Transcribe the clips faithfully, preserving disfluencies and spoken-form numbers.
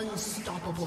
Unstoppable.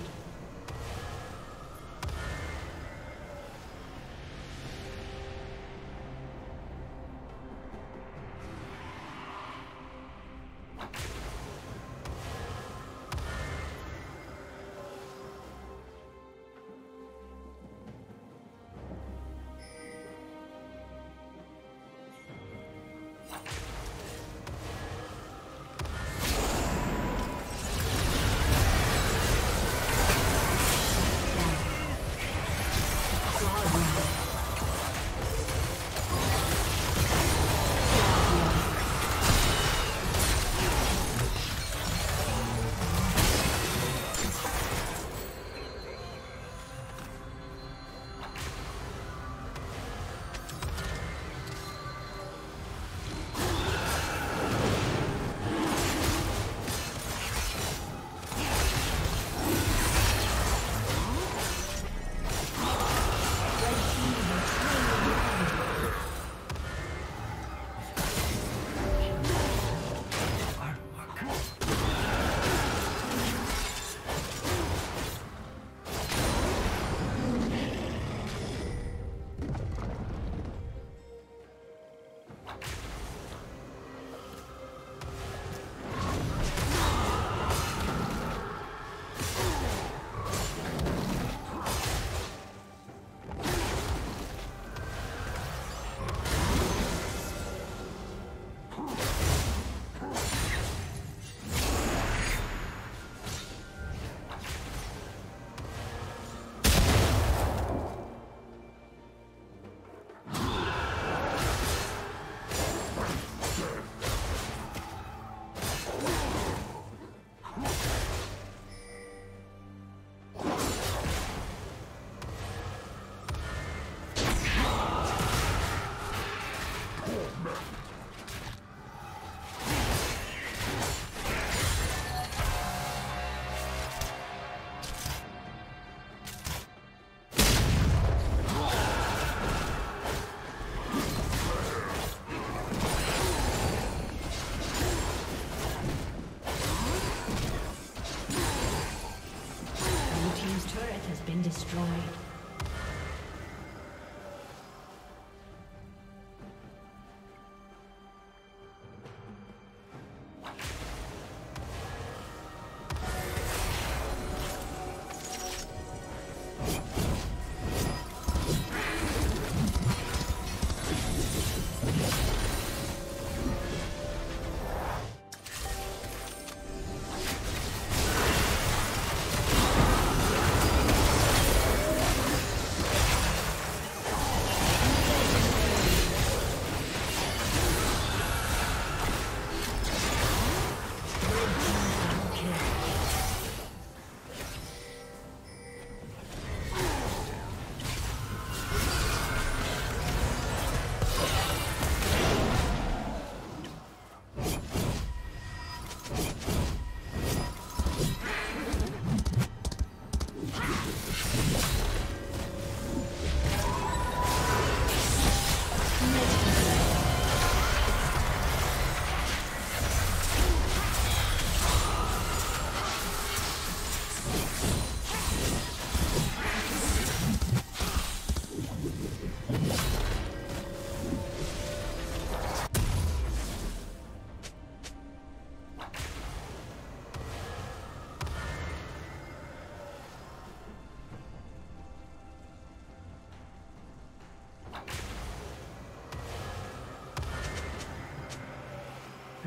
team's turret has been destroyed.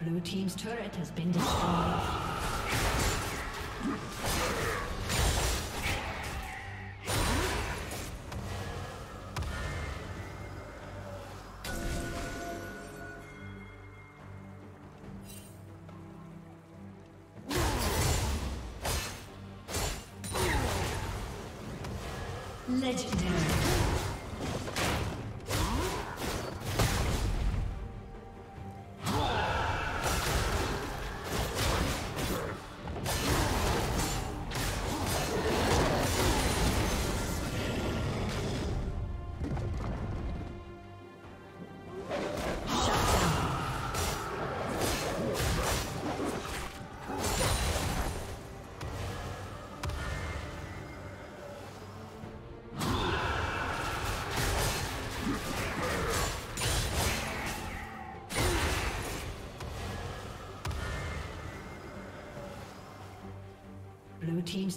Blue team's turret has been destroyed. Blue team's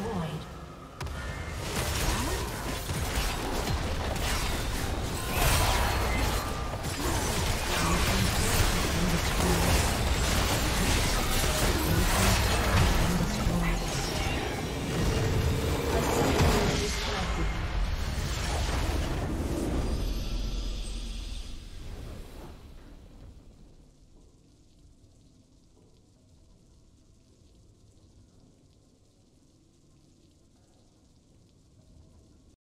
Destroyed.